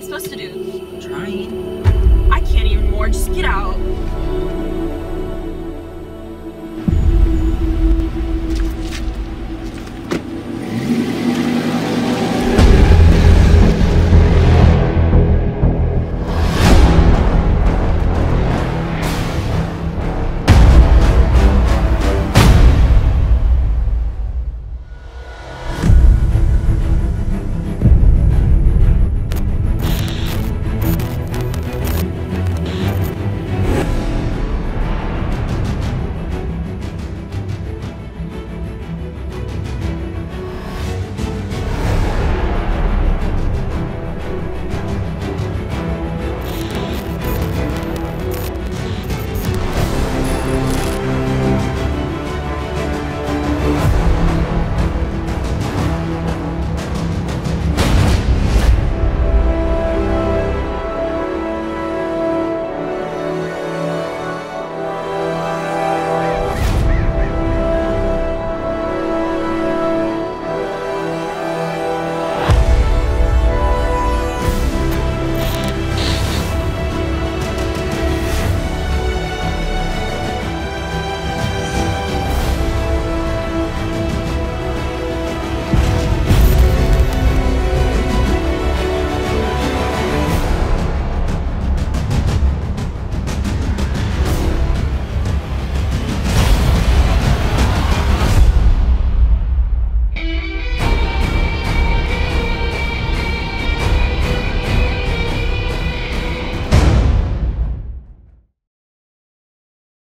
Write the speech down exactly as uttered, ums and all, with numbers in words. Supposed to do? Trying. I can't even more. Just get out.